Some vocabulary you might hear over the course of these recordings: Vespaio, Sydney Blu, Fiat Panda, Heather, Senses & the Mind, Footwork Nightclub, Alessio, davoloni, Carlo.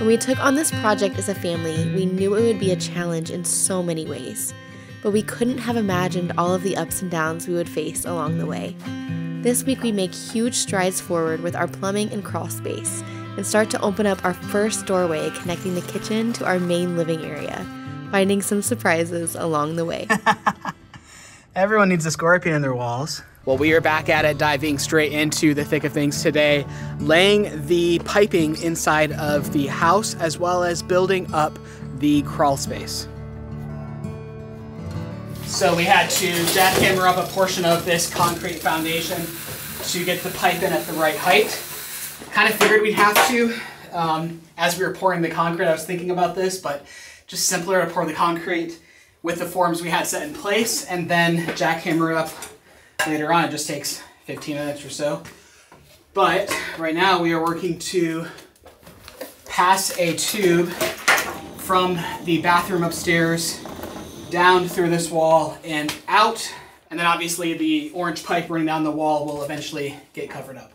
When we took on this project as a family, we knew it would be a challenge in so many ways, but we couldn't have imagined all of the ups and downs we would face along the way. This week we make huge strides forward with our plumbing and crawl space and start to open up our first doorway connecting the kitchen to our main living area, finding some surprises along the way. Everyone needs a scorpion in their walls. Well, we are back at it, diving straight into the thick of things today, laying the piping inside of the house as well as building up the crawl space. So we had to jackhammer up a portion of this concrete foundation to get the pipe in at the right height. Kind of figured we'd have to. As we were pouring the concrete, I was thinking about this, but just simpler to pour the concrete with the forms we had set in place and then jackhammer up later on. It just takes 15 minutes or so. But right now we are working to pass a tube from the bathroom upstairs down through this wall and out, and then obviously the orange pipe running down the wall will eventually get covered up.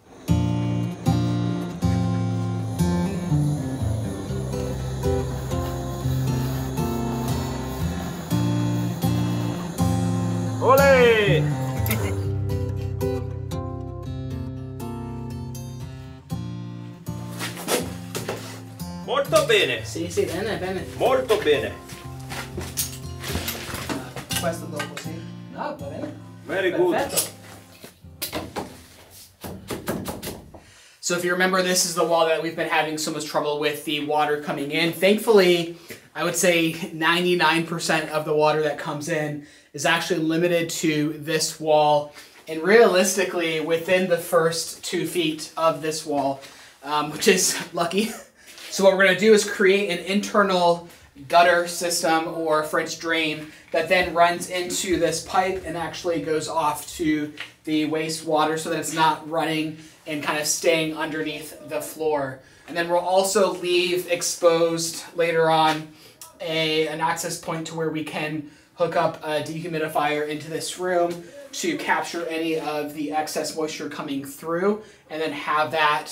Ole! Molto bene! Sì, sì, bene, bene. Molto bene. Questo dopo, sì. No, va bene. Very good. So if you remember, this is the wall that we've been having so much trouble with the water coming in. Thankfully, I would say 99% of the water that comes in is actually limited to this wall. And realistically, within the first 2 feet of this wall, which is lucky. So what we're gonna do is create an internal gutter system or French drain that then runs into this pipe and actually goes off to the wastewater so that it's not running and kind of staying underneath the floor. And then we'll also leave exposed later on an access point to where we can hook up a dehumidifier into this room to capture any of the excess moisture coming through and then have that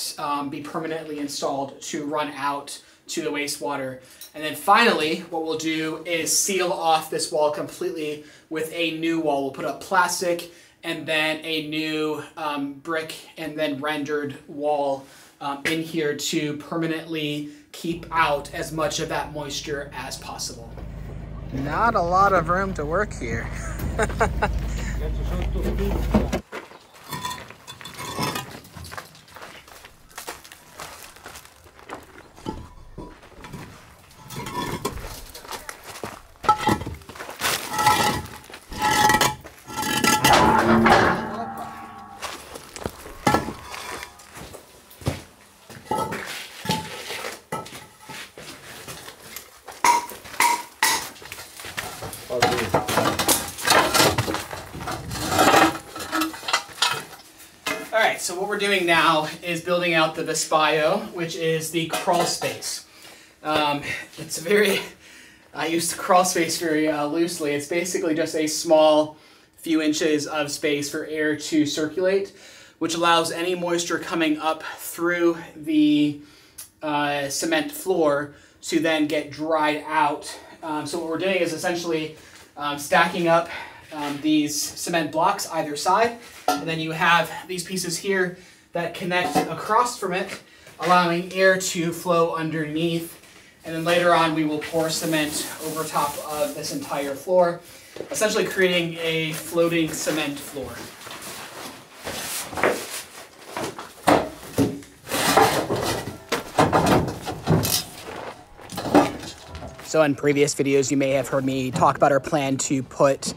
be permanently installed to run out to the wastewater. And then finally, what we'll do is seal off this wall completely with a new wall. We'll put up plastic and then a new brick and then rendered wall in here to permanently keep out as much of that moisture as possible. Not a lot of room to work here. So what we're doing now is building out the Vespaio, which is the crawl space. I use the crawl space very loosely. It's basically just a small few inches of space for air to circulate, which allows any moisture coming up through the cement floor to then get dried out. So what we're doing is essentially stacking up these cement blocks either side, and then you have these pieces here that connect across from it, allowing air to flow underneath, and then later on we will pour cement over top of this entire floor, essentially creating a floating cement floor. So in previous videos, you may have heard me talk about our plan to put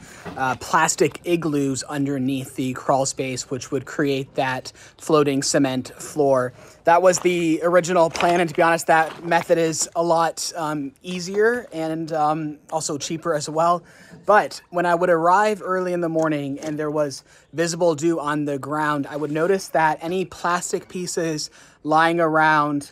plastic igloos underneath the crawl space, which would create that floating cement floor. That was the original plan, and to be honest, that method is a lot easier and also cheaper as well. But when I would arrive early in the morning and there was visible dew on the ground, I would notice that any plastic pieces lying around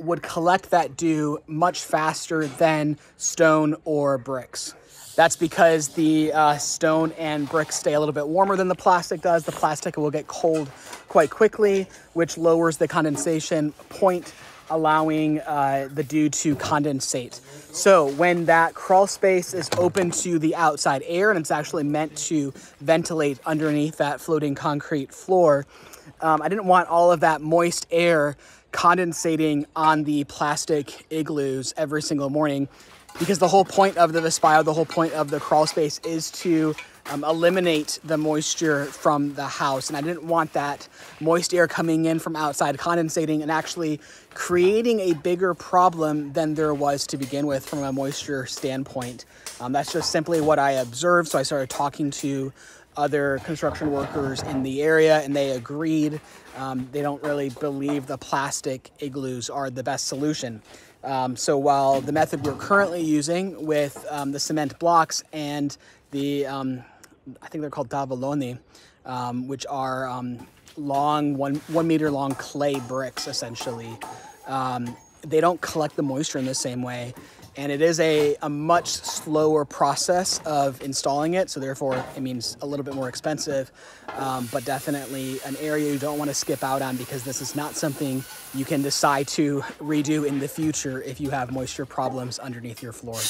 would collect that dew much faster than stone or bricks. That's because the stone and bricks stay a little bit warmer than the plastic does. The plastic will get cold quite quickly, which lowers the condensation point allowing the dew to condensate. So when that crawl space is open to the outside air, and it's actually meant to ventilate underneath that floating concrete floor, I didn't want all of that moist air condensating on the plastic igloos every single morning, because the whole point of the Vespaio, the whole point of the crawl space is to eliminate the moisture from the house. And I didn't want that moist air coming in from outside, condensating, and actually creating a bigger problem than there was to begin with from a moisture standpoint. That's just simply what I observed. So I started talking to other construction workers in the area, and they agreed. They don't really believe the plastic igloos are the best solution. So while the method we're currently using with the cement blocks and the, I think they're called davoloni, which are long, one meter long clay bricks, essentially, they don't collect the moisture in the same way. And it is a much slower process of installing it. So therefore, it means a little bit more expensive, but definitely an area you don't want to skip out on, because this is not something you can decide to redo in the future if you have moisture problems underneath your floor.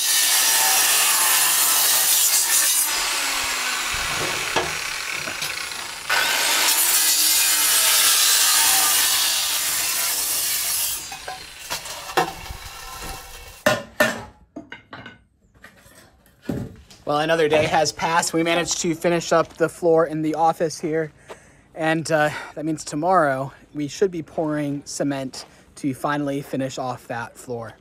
Well, another day has passed. We managed to finish up the floor in the office here, and that means tomorrow we should be pouring cement to finally finish off that floor.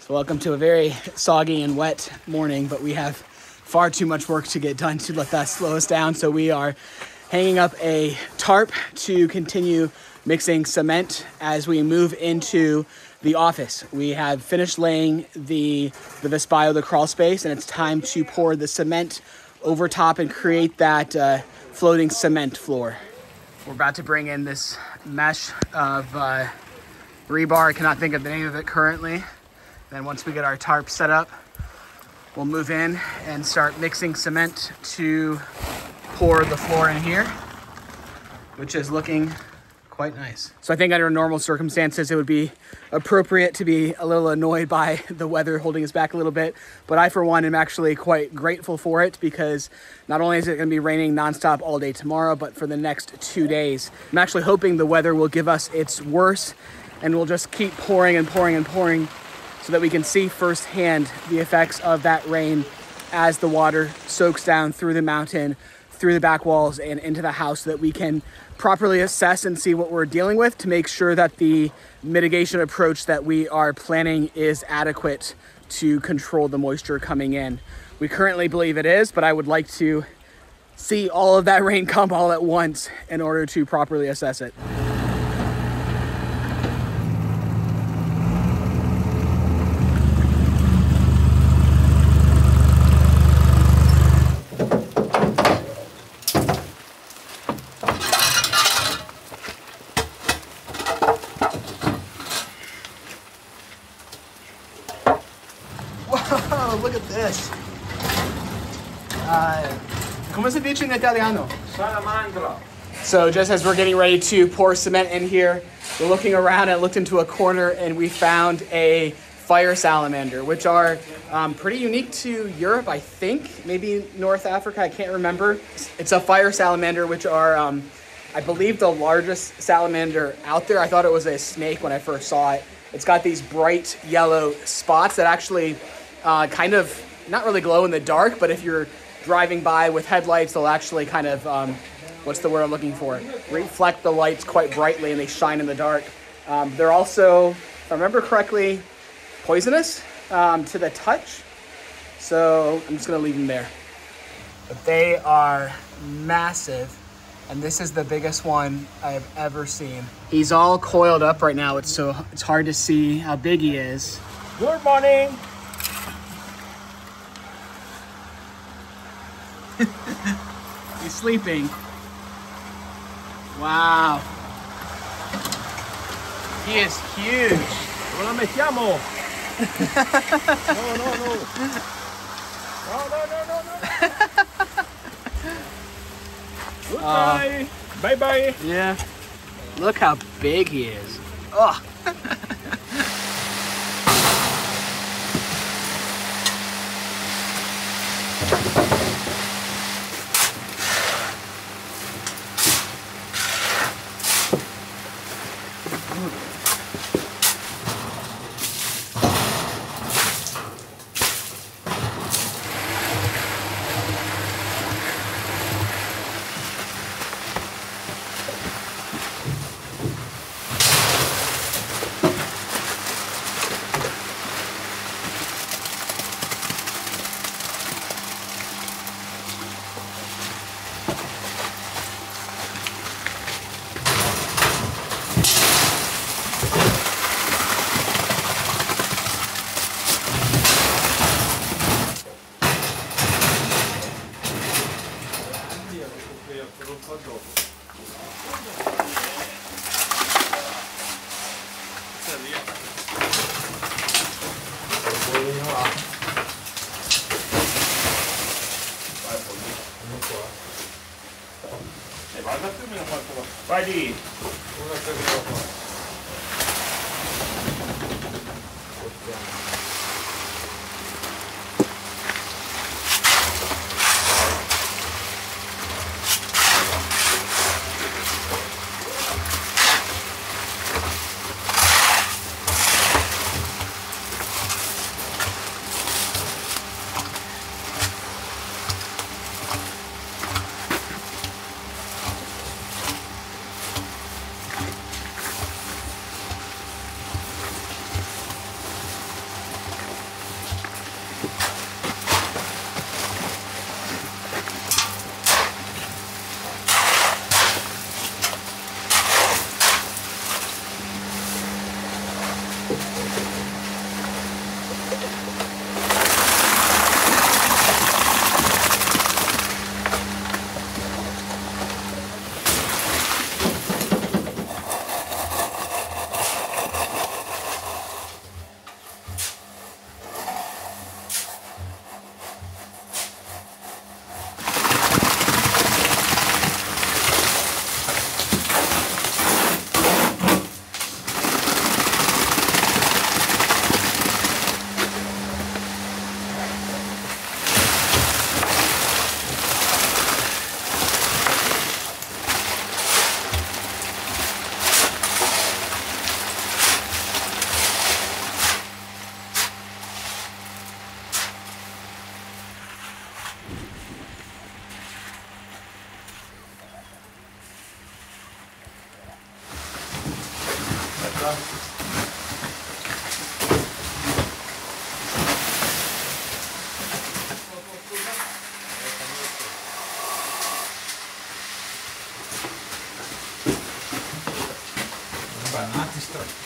So welcome to a very soggy and wet morning, but we have far too much work to get done to let that slow us down. So we are hanging up a tarp to continue mixing cement as we move into the office. We have finished laying the Vespaio, the crawl space, and it's time to pour the cement over top and create that floating cement floor. We're about to bring in this mesh of rebar. I cannot think of the name of it currently. Then once we get our tarp set up, we'll move in and start mixing cement to pour the floor in here, which is looking quite nice. So I think under normal circumstances, it would be appropriate to be a little annoyed by the weather holding us back a little bit. But I, for one, am actually quite grateful for it, because not only is it going to be raining nonstop all day tomorrow, but for the next 2 days. I'm actually hoping the weather will give us its worst, and we'll just keep pouring and pouring and pouring, so that we can see firsthand the effects of that rain as the water soaks down through the mountain, through the back walls, and into the house, so that we can properly assess and see what we're dealing with to make sure that the mitigation approach that we are planning is adequate to control the moisture coming in. We currently believe it is, but I would like to see all of that rain come all at once in order to properly assess it. So just as we're getting ready to pour cement in here, we're looking around and looked into a corner, and we found a fire salamander, which are pretty unique to Europe, I think, maybe North Africa, I can't remember. It's a fire salamander, which are, I believe, the largest salamander out there. I thought it was a snake when I first saw it. It's got these bright yellow spots that actually kind of not really glow in the dark, but if you're driving by with headlights, they'll actually kind of, what's the word I'm looking for? Reflect the lights quite brightly, and they shine in the dark. They're also, if I remember correctly, poisonous to the touch. So I'm just gonna leave them there. But they are massive, and this is the biggest one I have ever seen. He's all coiled up right now, it's hard to see how big he is. Good morning. He's sleeping. Wow. He is huge. Non la mettiamo! No, no, no! No, no, no, no, no! Goodbye! Bye bye! Yeah. Look how big he is. Oh! Vai lì! Una cagata qua!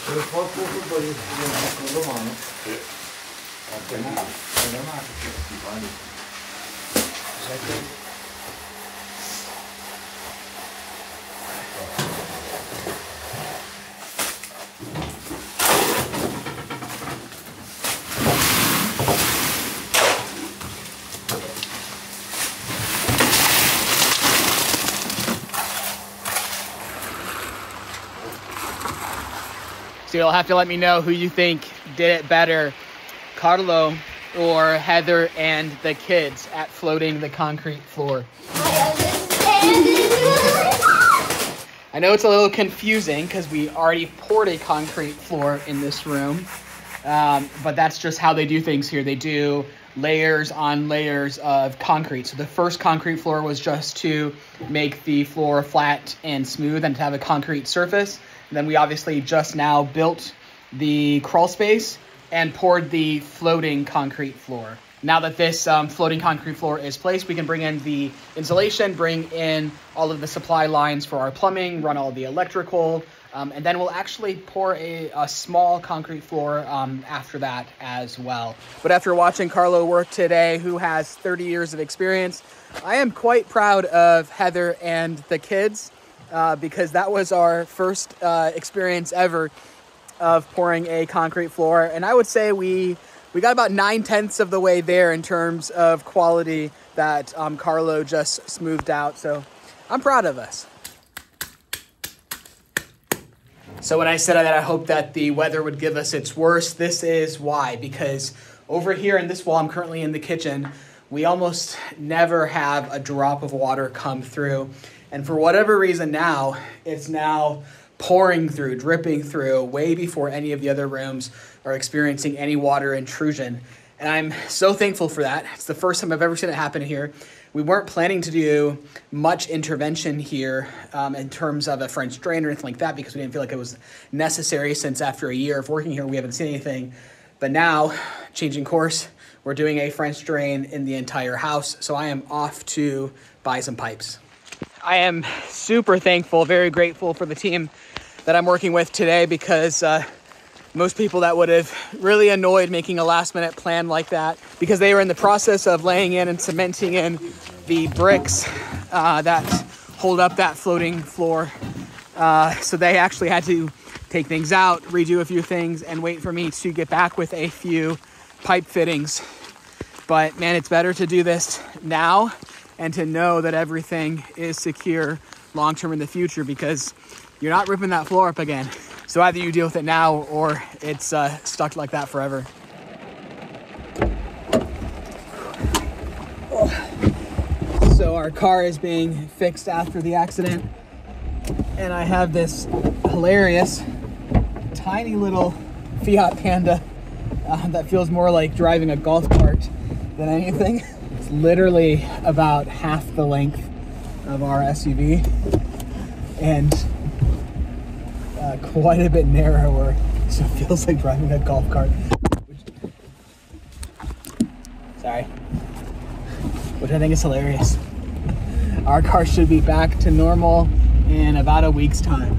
Per forza futbol io domani sì. Anche lì è la macchina ti fanno sai. So you'll have to let me know who you think did it better, Carlo or Heather and the kids at floating the concrete floor. I know it's a little confusing because we already poured a concrete floor in this room, but that's just how they do things here. They do layers on layers of concrete. So the first concrete floor was just to make the floor flat and smooth and to have a concrete surface. Then we obviously just now built the crawl space and poured the floating concrete floor. Now that this floating concrete floor is placed, we can bring in the insulation, bring in all of the supply lines for our plumbing, run all the electrical, and then we'll actually pour a small concrete floor after that as well. But after watching Carlo work today, who has 30 years of experience, I am quite proud of Heather and the kids. Because that was our first experience ever of pouring a concrete floor, and I would say we got about 9/10 of the way there in terms of quality that Carlo just smoothed out. So I'm proud of us. So when I said that I hope that the weather would give us its worst, this is why. Because over here in this wall, I'm currently in the kitchen, we almost never have a drop of water come through. And for whatever reason now, it's now pouring through, dripping through, way before any of the other rooms are experiencing any water intrusion. And I'm so thankful for that. It's the first time I've ever seen it happen here. We weren't planning to do much intervention here in terms of a French drain or anything like that, because we didn't feel like it was necessary, since after a year of working here, we haven't seen anything. But now, changing course, we're doing a French drain in the entire house. So I am off to buy some pipes. I am super thankful, very grateful for the team that I'm working with today, because most people that would have really annoyed making a last minute plan like that, because they were in the process of laying in and cementing in the bricks that hold up that floating floor. So they actually had to take things out, redo a few things, and wait for me to get back with a few pipe fittings. But man, it's better to do this now and to know that everything is secure long-term in the future, because you're not ripping that floor up again. So either you deal with it now or it's stuck like that forever. So our car is being fixed after the accident, and I have this hilarious tiny little Fiat Panda that feels more like driving a golf cart than anything. It's literally about half the length of our SUV and quite a bit narrower, so it feels like driving a golf cart. Which I think is hilarious. Our car should be back to normal in about a week's time.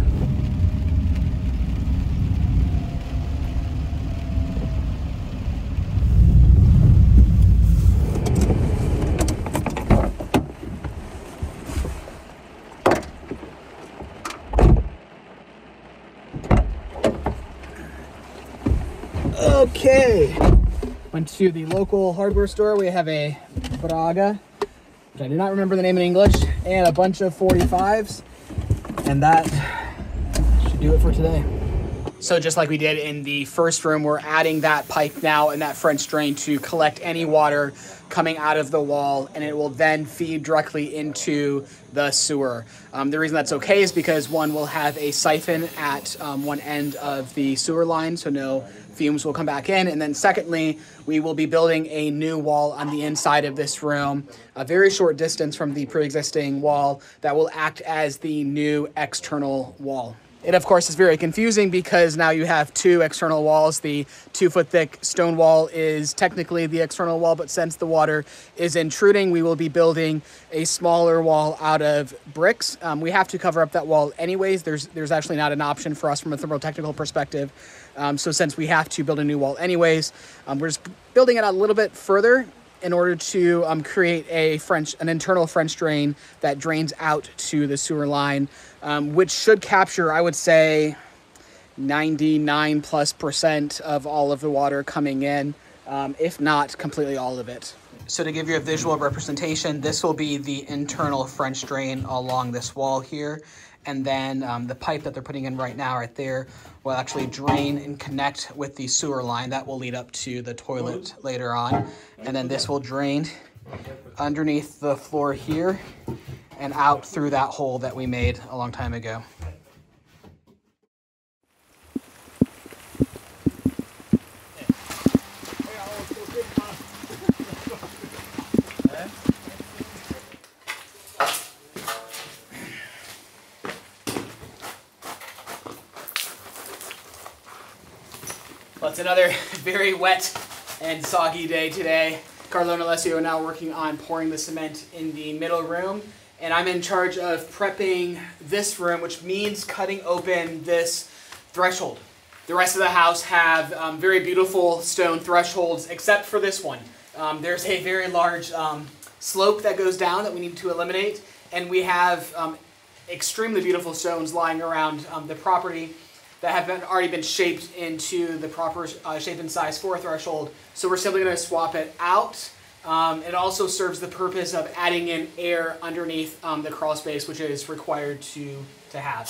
Okay, went to the local hardware store. We have a Braga, which I do not remember the name in English, and a bunch of 45s, and that should do it for today. So just like we did in the first room, we're adding that pipe now and that French drain to collect any water coming out of the wall, and it will then feed directly into the sewer. The reason that's okay is because one will have a siphon at one end of the sewer line, so no fumes will come back in. And then secondly, we will be building a new wall on the inside of this room, a very short distance from the pre-existing wall, that will act as the new external wall. It of course is very confusing, because now you have two external walls. The 2-foot thick stone wall is technically the external wall, but since the water is intruding, we will be building a smaller wall out of bricks. We have to cover up that wall anyways. There's actually not an option for us from a thermotechnical perspective. So since we have to build a new wall anyways, we're just building it out a little bit further in order to create an internal French drain that drains out to the sewer line, which should capture, I would say, 99%+ of all of the water coming in, if not completely all of it. So to give you a visual representation, this will be the internal French drain along this wall here. And then the pipe that they're putting in right now right there will actually drain and connect with the sewer line that will lead up to the toilet later on. And then this will drain underneath the floor here and out through that hole that we made a long time ago. It's another very wet and soggy day today. Carlo and Alessio are now working on pouring the cement in the middle room, and I'm in charge of prepping this room, which means cutting open this threshold. The rest of the house have very beautiful stone thresholds, except for this one. There's a very large slope that goes down that we need to eliminate, and we have extremely beautiful stones lying around the property that have been, already been shaped into the proper shape and size for a threshold. So we're simply going to swap it out. It also serves the purpose of adding in air underneath the crawl space, which is required to have.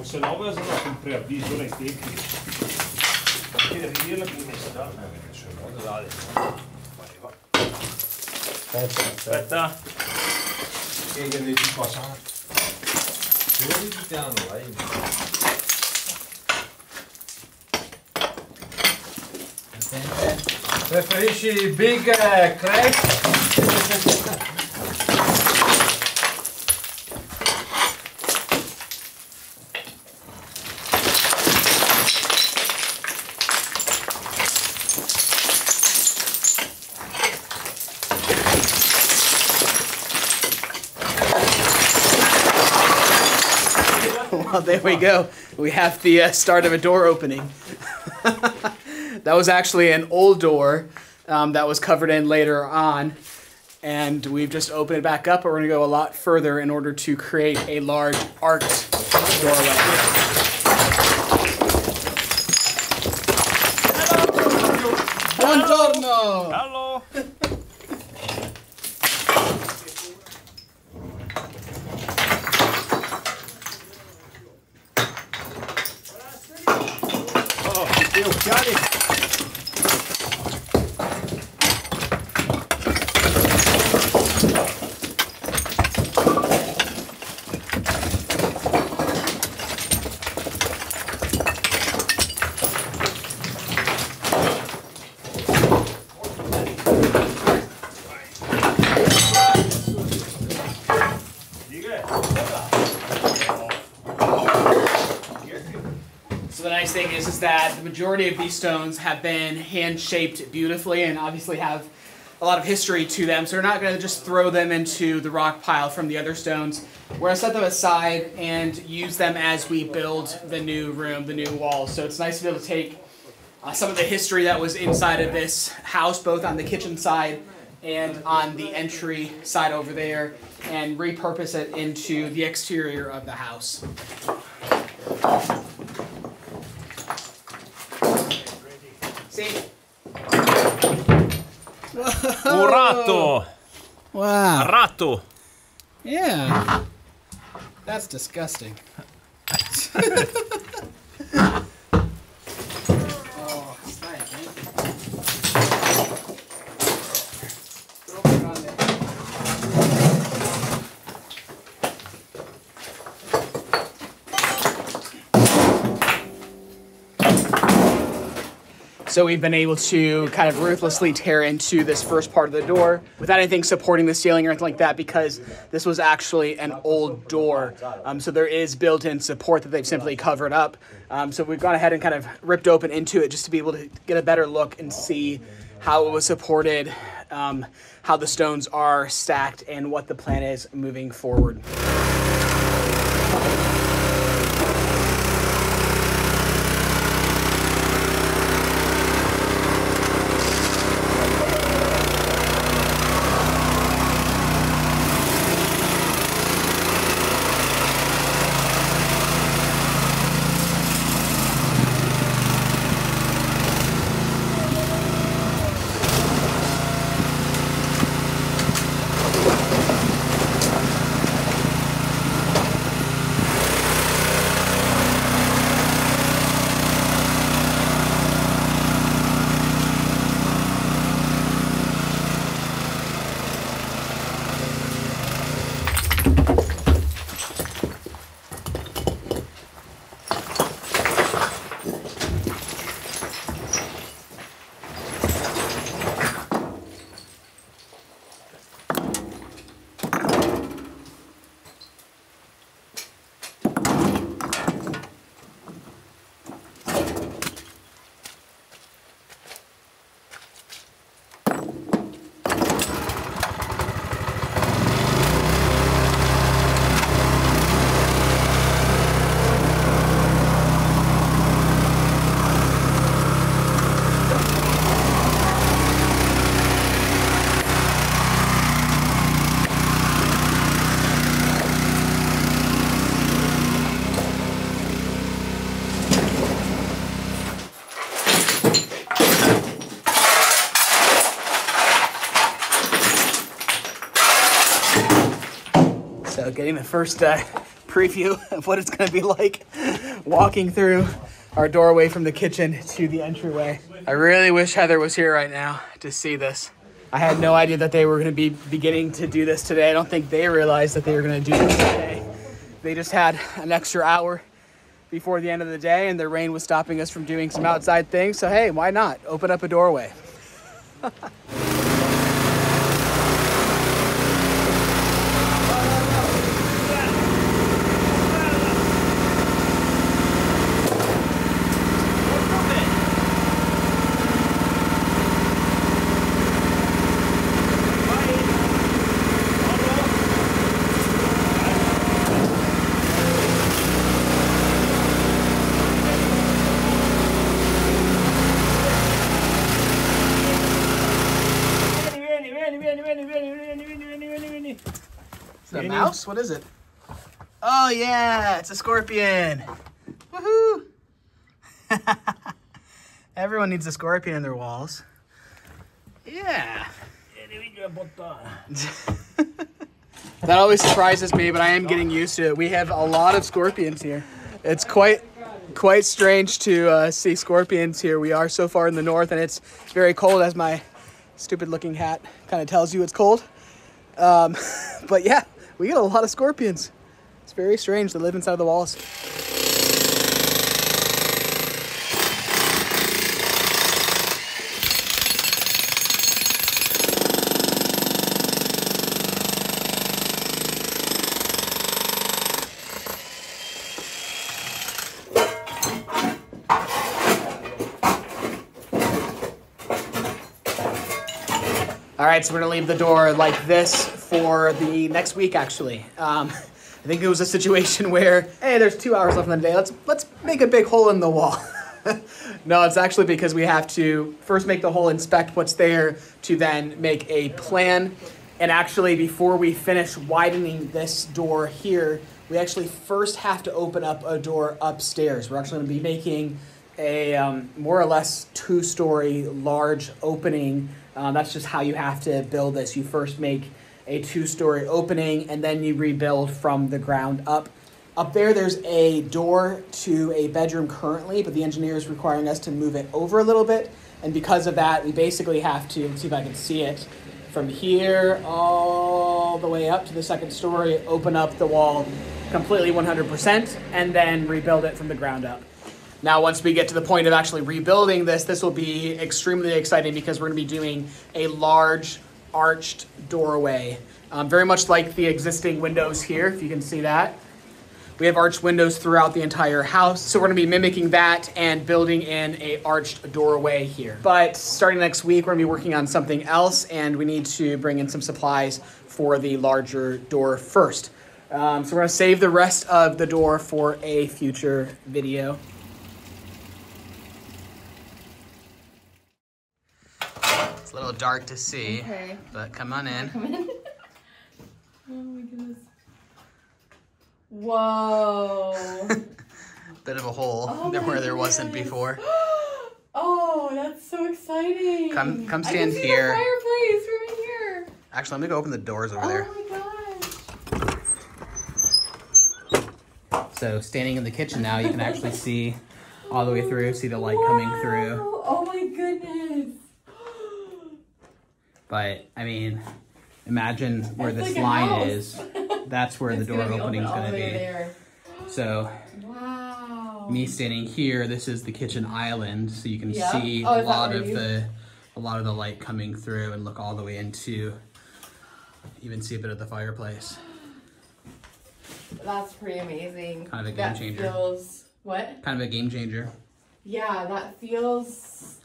Se no aveva dato un preavviso nei tempi per dirla che mi sta perché se no dai aspetta che devi passare devi piano vai preferisci big crack? Well, there we go. We have the start of a door opening. That was actually an old door that was covered in later on. And we've just opened it back up, but we're going to go a lot further in order to create a large arced doorway. That the majority of these stones have been hand-shaped beautifully and obviously have a lot of history to them, so we're not going to just throw them into the rock pile from the other stones. We're going to set them aside and use them as we build the new room, the new wall. So it's nice to be able to take some of the history that was inside of this house, both on the kitchen side and on the entry side over there, and repurpose it into the exterior of the house. Un ratto! Wow. A ratto! Yeah. That's disgusting. Oh, it's nice, man. Throw it on there. So we've been able to kind of ruthlessly tear into this first part of the door without anything supporting the ceiling or anything like that, because this was actually an old door. So there is built-in support that they've simply covered up. So we've gone ahead and kind of ripped open into it just to be able to get a better look and see how it was supported, how the stones are stacked, and what the plan is moving forward. getting the first preview of what it's gonna be like walking through our doorway from the kitchen to the entryway. I really wish Heather was here right now to see this. I had no idea that they were gonna be beginning to do this today. I don't think they realized that they were gonna do this today. They just had an extra hour before the end of the day and the rain was stopping us from doing some outside things. So hey, why not? Open up a doorway. Mouse? What is it? Oh yeah, it's a scorpion. Woohoo! Everyone needs a scorpion in their walls. Yeah. That always surprises me, but I am getting used to it. We have a lot of scorpions here. It's quite strange to see scorpions here. We are so far in the north, and it's very cold, as my stupid-looking hat kind of tells you it's cold. But yeah. We get a lot of scorpions. It's very strange. They live inside the walls. All right, so we're gonna leave the door like this for the next week, actually. I think it was a situation where, hey, there's 2 hours left in the day, let's make a big hole in the wall. No, it's actually because we have to first make the hole, inspect what's there, to then make a plan. And actually, before we finish widening this door here, we actually first have to open up a door upstairs. We're actually gonna be making a more or less two-story large opening. That's just how you have to build this. You first make a two-story opening, and then you rebuild from the ground up. Up there, there's a door to a bedroom currently, but the engineer is requiring us to move it over a little bit. And because of that, we basically have to, let's see if I can see it, from here all the way up to the second story, open up the wall completely 100%, and then rebuild it from the ground up. Now, once we get to the point of actually rebuilding this, this will be extremely exciting because we're gonna be doing a large arched doorway, very much like the existing windows here, if you can see that. We have arched windows throughout the entire house, so we're gonna be mimicking that and building in a arched doorway here. But starting next week, we're gonna be working on something else, and we need to bring in some supplies for the larger door first. So we're gonna save the rest of the door for a future video. It's a little dark to see, okay, but come on in. Come in. Oh my goodness. Whoa. Bit of a hole where there wasn't before. Oh, that's so exciting. Come stand here. I can see the fireplace from here. Actually, I'm gonna go open the doors over there. Oh my gosh. So standing in the kitchen now, you can actually see all the way through, see the light coming through. Oh my goodness. But I mean, imagine where this line is. That's where the door opening is going to be. So, me standing here, this is the kitchen island, so you can see a lot of the light coming through and look all the way into. Even see a bit of the fireplace. That's pretty amazing. Kind of a game changer. That feels what? Kind of a game changer. Yeah, that feels.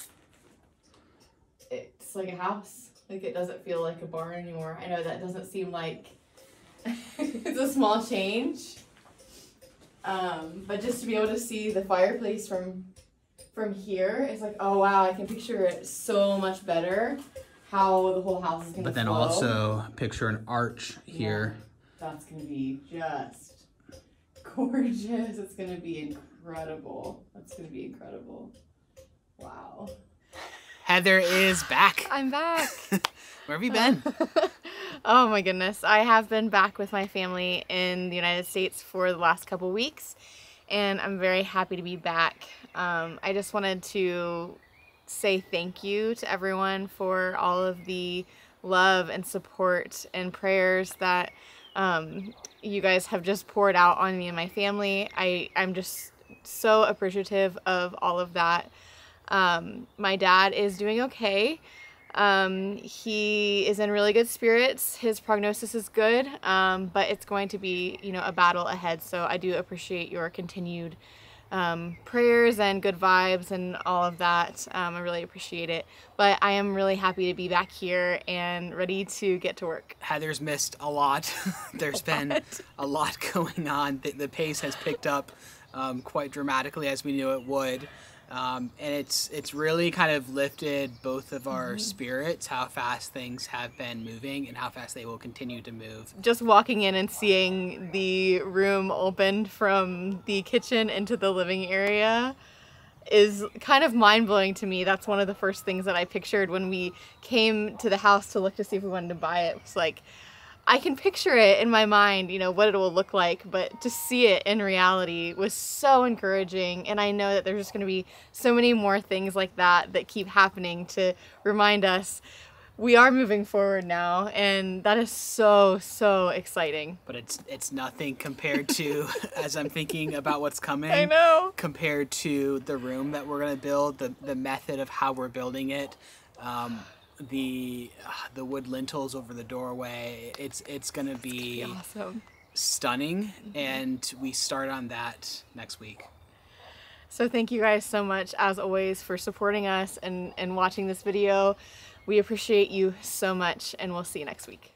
It's like a house. Like, it doesn't feel like a barn anymore. I know that doesn't seem like it's a small change. But just to be able to see the fireplace from here, it's like, oh wow, I can picture it so much better, how the whole house is going to But then flow. Also picture an arch here. Yeah, that's going to be just gorgeous. It's going to be incredible. That's going to be incredible. Wow. Heather is back. I'm back. Where have you been? Oh my goodness. I have been back with my family in the United States for the last couple weeks, and I'm very happy to be back. I just wanted to say thank you to everyone for all of the love and support and prayers that you guys have just poured out on me and my family. I'm just so appreciative of all of that. My dad is doing okay. He is in really good spirits. His prognosis is good, but it's going to be, you know, a battle ahead. So I do appreciate your continued prayers and good vibes and all of that. I really appreciate it. But I am really happy to be back here and ready to get to work. Heather's missed a lot. There's been a lot going on. The pace has picked up quite dramatically, as we knew it would. And it's really kind of lifted both of our spirits, how fast things have been moving and how fast they will continue to move. Just walking in and seeing the room opened from the kitchen into the living area is kind of mind-blowing to me. That's one of the first things that I pictured when we came to the house to look to see if we wanted to buy it. It's like, I can picture it in my mind, you know, what it will look like, but to see it in reality was so encouraging. And I know that there's just going to be so many more things like that that keep happening to remind us we are moving forward now, and that is so, so exciting. But it's nothing compared to, as I'm thinking about what's coming, I know, compared to the room that we're going to build, the method of how we're building it. The wood lintels over the doorway, it's gonna be awesome, stunning. And we start on that next week. So thank you guys so much, as always, for supporting us and watching this video. We appreciate you so much, and we'll see you next week.